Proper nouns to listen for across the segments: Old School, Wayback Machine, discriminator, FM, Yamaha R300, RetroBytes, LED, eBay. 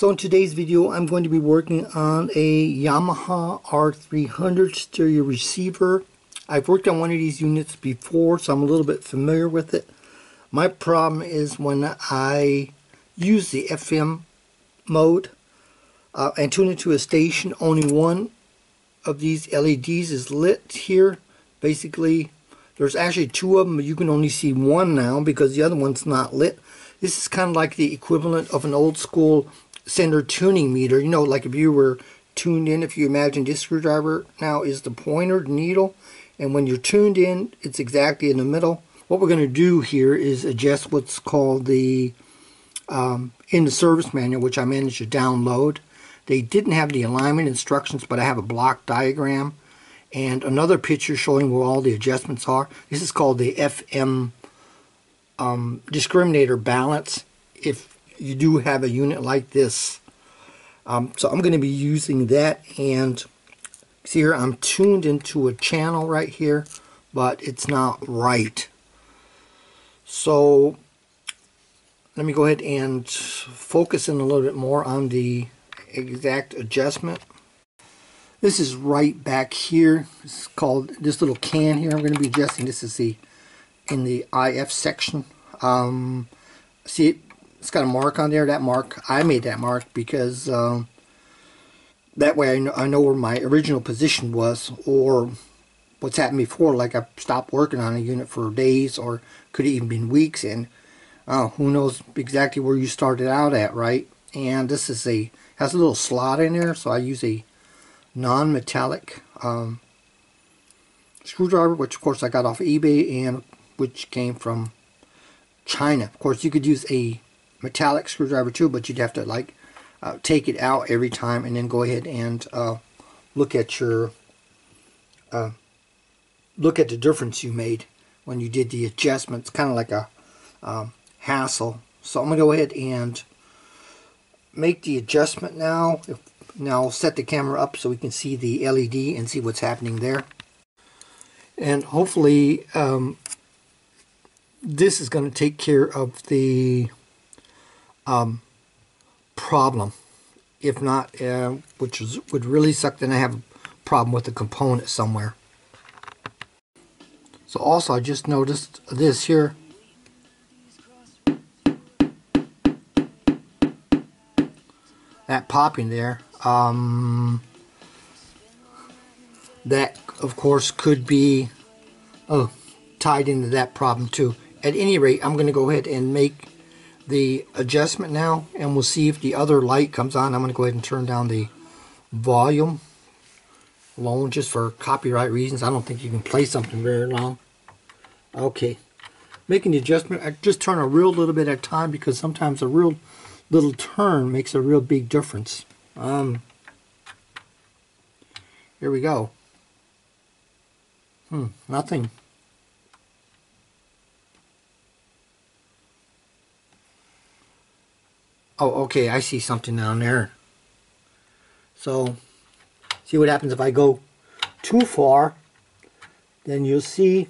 So in today's video I'm going to be working on a Yamaha R300 stereo receiver. I've worked on one of these units before, so I'm a little bit familiar with it. My problem is when I use the FM mode and tune into a station, only one of these LEDs is lit here. Basically, there's actually two of them, but you can only see one now because the other one's not lit. This is kind of like the equivalent of an old school sender tuning meter. You know, like if you were tuned in, if you imagine this screwdriver now is the pointer, the needle, and when you're tuned in, it's exactly in the middle. What we're going to do here is adjust what's called the in the service manual, which I managed to download. They didn't have the alignment instructions, but I have a block diagram and another picture showing where all the adjustments are. This is called the FM discriminator balance if you do have a unit like this. So I'm going to be using that, and see here I'm tuned into a channel right here, but it's not right. So let me go ahead and focus in a little bit more on the exact adjustment. This is right back here. It's called this little can here. I'm going to be adjusting. This is in the IF section. See, it's got a mark on there. That mark, I made that mark because that way I know where my original position was, or what's happened before. Like I stopped working on a unit for days, or could have even been weeks, and who knows exactly where you started out at, right? And this is has a little slot in there, so I use a non-metallic screwdriver, which of course I got off of eBay, and which came from China. Of course you could use a metallic screwdriver too, but you'd have to like take it out every time and then go ahead and look at your look at the difference you made when you did the adjustments. Kind of like a hassle. So I'm gonna go ahead and make the adjustment now. Now I'll set the camera up so we can see the LED and see what's happening there. And hopefully this is going to take care of the problem. If not, which would really suck, then I have a problem with the component somewhere. So also I just noticed this here. That popping there. That of course could be tied into that problem too. At any rate, I'm going to go ahead and make the adjustment now, and we'll see if the other light comes on. I'm going to go ahead and turn down the volume alone just for copyright reasons. I don't think you can play something very long. Okay, making the adjustment. I just turn a real little bit at a time because sometimes a real little turn makes a real big difference. Here we go. Nothing. Oh, okay, I see something down there. So, see what happens if I go too far. Then you'll see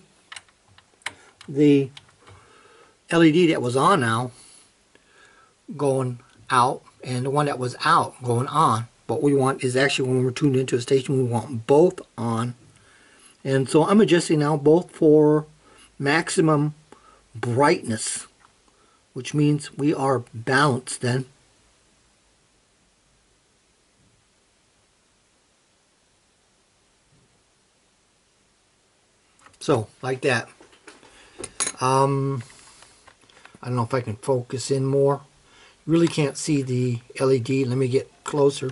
the LED that was on now going out, and the one that was out going on. What we want is actually when we're tuned into a station, we want both on. And so I'm adjusting now both for maximum brightness, which means we are balanced then. So, like that. I don't know if I can focus in more. Really can't see the LED. Let me get closer.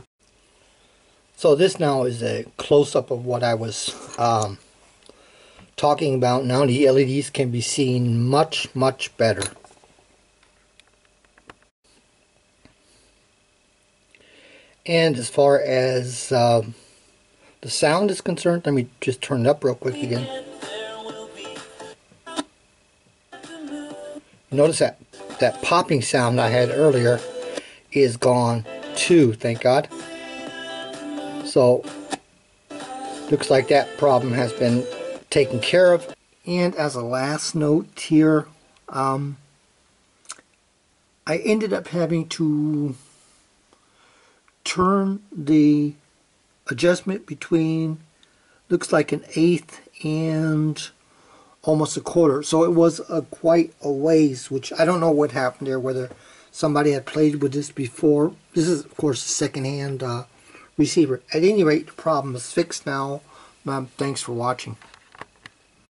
So this now is a close-up of what I was talking about. Now the LEDs can be seen much, much better. And as far as the sound is concerned, let me just turn it up real quick again. Notice that popping sound I had earlier is gone too, thank God. So, looks like that problem has been taken care of. And as a last note here, I ended up having to turn the adjustment between, looks like an eighth and almost a quarter. So it was quite a ways, which I don't know what happened there, whether somebody had played with this before. This is, of course, a second-hand receiver. At any rate, the problem is fixed now. Thanks for watching.